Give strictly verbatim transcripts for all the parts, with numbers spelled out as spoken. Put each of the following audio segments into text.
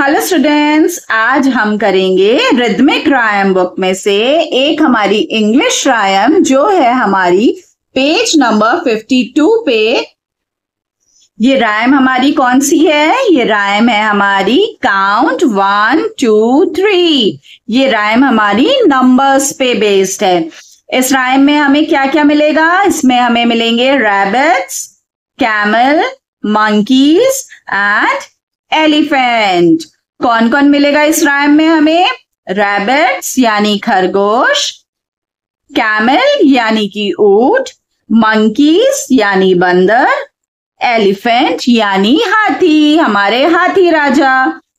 Hello students, आज हम करेंगे रिदमिक रायम बुक में से एक हमारी इंग्लिश रायम जो है हमारी पेज नंबर बावन पे। ये रायम हमारी कौन सी है? ये रायम है हमारी काउंट वन टू थ्री। ये रायम हमारी नंबर्स पे बेस्ड है। इस रायम में हमें क्या क्या मिलेगा? इसमें हमें मिलेंगे rabbits, camel, monkeys and elephant. कौन कौन मिलेगा इस राइम में हमें? रैबिट्स यानी खरगोश, कैमल यानी कि ऊंट, मंकीज यानी बंदर, एलिफेंट यानी हाथी, हमारे हाथी राजा।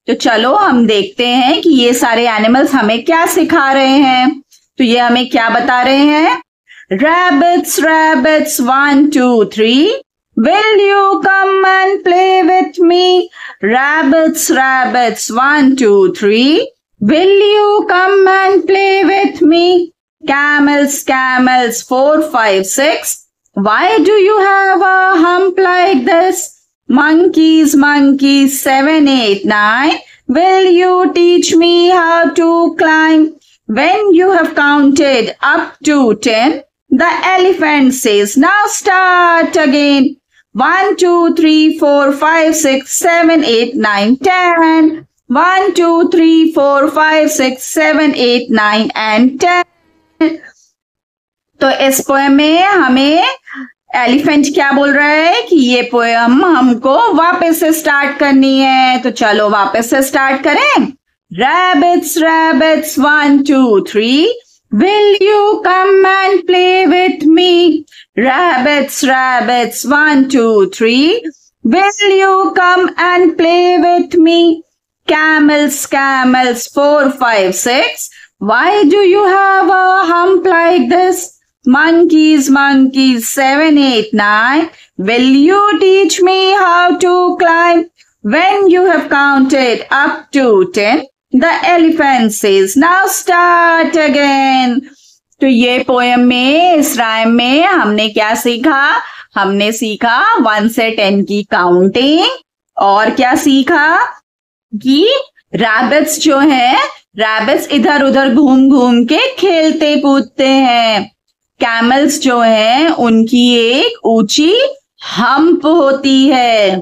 तो चलो हम देखते हैं कि ये सारे एनिमल्स हमें क्या सिखा रहे हैं। तो ये हमें क्या बता रहे हैं? Rabbits rabbits one two three, will you come and play with me? Rabbits, rabbits, one, two, three. Will you come and play with me? Camels, camels, four, five, six. Why do you have a hump like this? Monkeys, monkeys, seven, eight, nine. Will you teach me how to climb? When you have counted up to ten, the elephant says, now start again. One, two, three, four, five, six, seven, eight, nine, ten. One, two, three, four, five, six, seven, eight, nine and ten. तो इस poem में हमें elephant क्या बोल रहा है कि ये पोएम हमको वापस से स्टार्ट करनी है। तो चलो वापस से स्टार्ट करें। Rabbits rabbits one two three, will you come and play with me? Rabbits, rabbits, one, two, three. Will you come and play with me? Camels, camels, four, five, six. Why do you have a hump like this? Monkeys, monkeys, seven, eight, nine. Will you teach me how to climb? When you have counted up to ten, The elephant says, now start again. तो ये poem में, इस rhyme में हमने क्या सीखा? हमने सीखा वन से टेन की काउंटिंग, और क्या सीखा कि रैबिट्स जो है, रैबिट्स इधर उधर घूम घूम के खेलते कूदते हैं। कैमल्स जो है उनकी एक ऊंची हम्प होती है।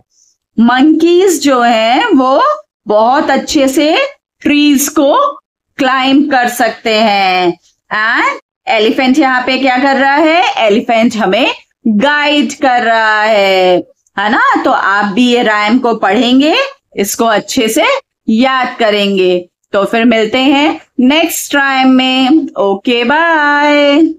मंकीज जो है वो बहुत अच्छे से ट्रीज को क्लाइंब कर सकते हैं। एंड एलिफेंट यहाँ पे क्या कर रहा है? एलिफेंट हमें गाइड कर रहा है, है ना? तो आप भी ये राइम को पढ़ेंगे, इसको अच्छे से याद करेंगे। तो फिर मिलते हैं नेक्स्ट राइम में। Okay, bye.